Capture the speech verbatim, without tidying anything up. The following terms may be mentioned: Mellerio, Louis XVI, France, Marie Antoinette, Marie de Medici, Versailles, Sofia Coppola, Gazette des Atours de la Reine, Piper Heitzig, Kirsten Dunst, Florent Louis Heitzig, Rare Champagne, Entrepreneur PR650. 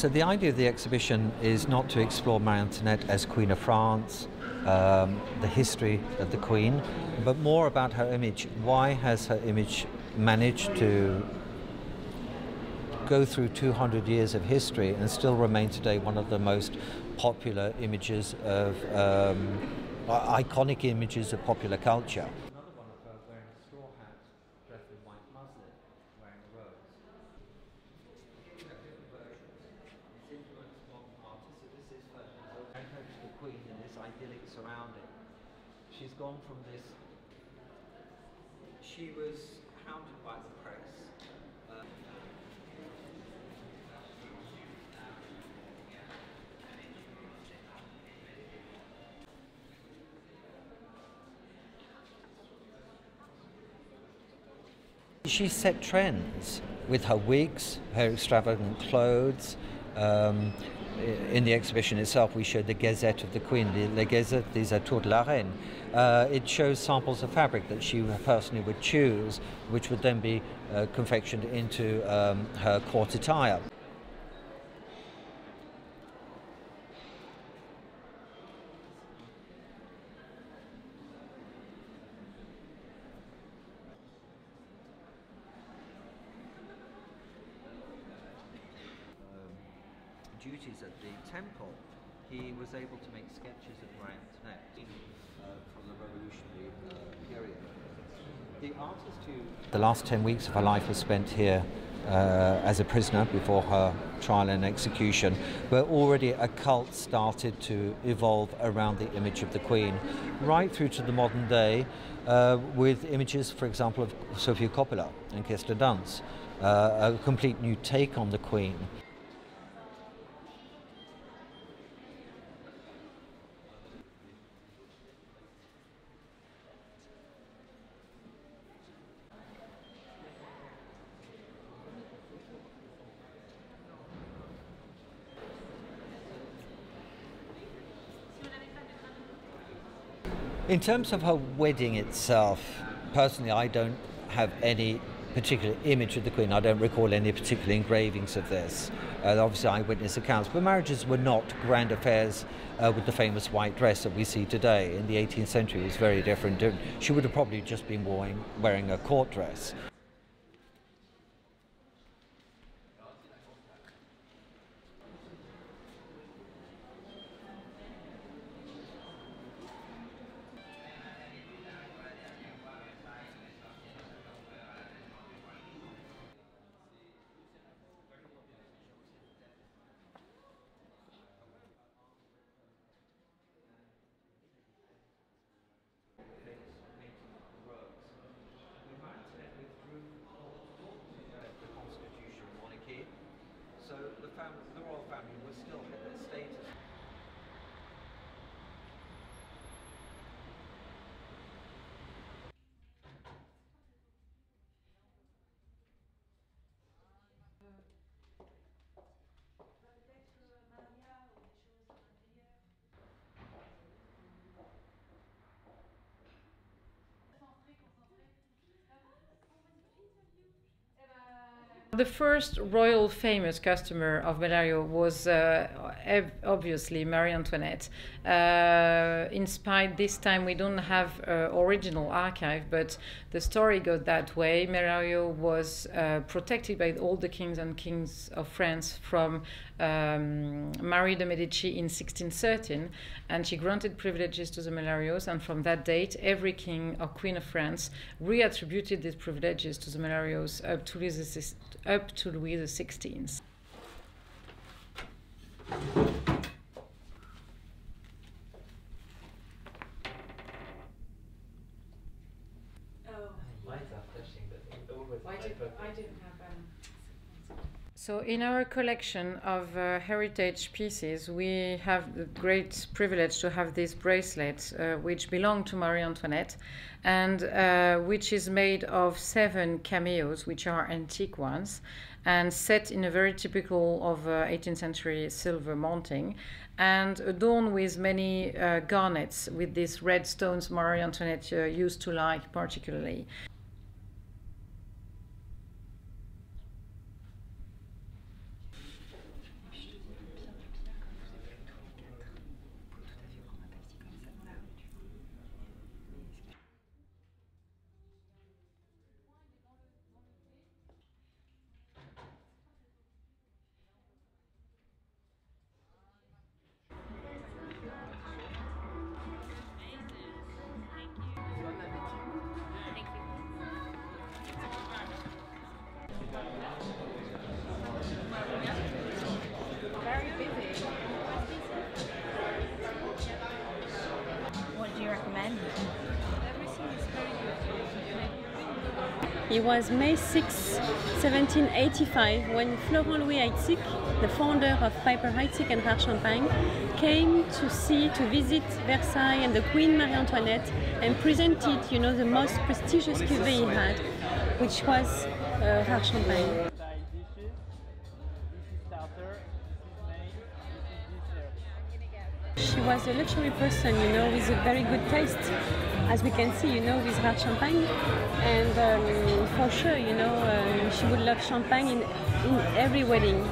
So the idea of the exhibition is not to explore Marie Antoinette as Queen of France, um, the history of the Queen, but more about her image. Why has her image managed to go through two hundred years of history and still remain today one of the most popular images of, um, iconic images of popular culture? Another one of her wearing a straw hat, dressed in white muslin, wearing a rose. This influenced modern artists, so this is her heritage of the Queen in this idyllic surrounding. She's gone from this, she was hounded by the press. Um, She set trends with her wigs, her extravagant clothes. Um, in the exhibition itself, we showed the Gazette of the Queen, the, the Gazette des Atours de la Reine. Uh, it shows samples of fabric that she personally would choose, which would then be uh, confectioned into um, her court attire. Duties at the temple, he was able to make sketches of Marie Antoinette uh, from the revolutionary uh, period. The artist who... The last ten weeks of her life was spent here uh, as a prisoner before her trial and execution, where already a cult started to evolve around the image of the Queen, right through to the modern day uh, with images, for example, of Sofia Coppola and Kirsten Dunst, uh, a complete new take on the Queen. In terms of her wedding itself, personally, I don't have any particular image of the Queen. I don't recall any particular engravings of this. Uh, obviously, eyewitness accounts. But marriages were not grand affairs uh, with the famous white dress that we see today. In the eighteenth century, it was very different. She would have probably just been wearing, wearing a court dress. So the, family, the royal family was still had their status. The first royal famous customer of Mellerio was uh, obviously Marie Antoinette. Uh, inspired this time, we don't have uh, original archive, but the story got that way. Mellerio was uh, protected by all the kings and kings of France from um, Marie de Medici in sixteen thirteen, and she granted privileges to the Mellerios, and from that date, every king or queen of France reattributed these privileges to the Mellerios up to Louis the sixteenth. up to Louis the sixteenth. So in our collection of uh, heritage pieces, we have the great privilege to have this bracelet, uh, which belonged to Marie Antoinette, and uh, which is made of seven cameos, which are antique ones, and set in a very typical of uh, eighteenth century silver mounting, and adorned with many uh, garnets, with these red stones Marie Antoinette uh, used to like particularly. It was May sixth, seventeen eighty-five, when Florent Louis Heitzig, the founder of Piper Heitzig and Rare Champagne, came to see, to visit Versailles and the Queen Marie Antoinette, and presented, you know, the most prestigious cuvée he had, which was uh, Rare Champagne. She was a luxury person, you know, with a very good taste, as we can see, you know, with Rare Champagne. And um, for sure, you know, um, she would love champagne in, in every wedding.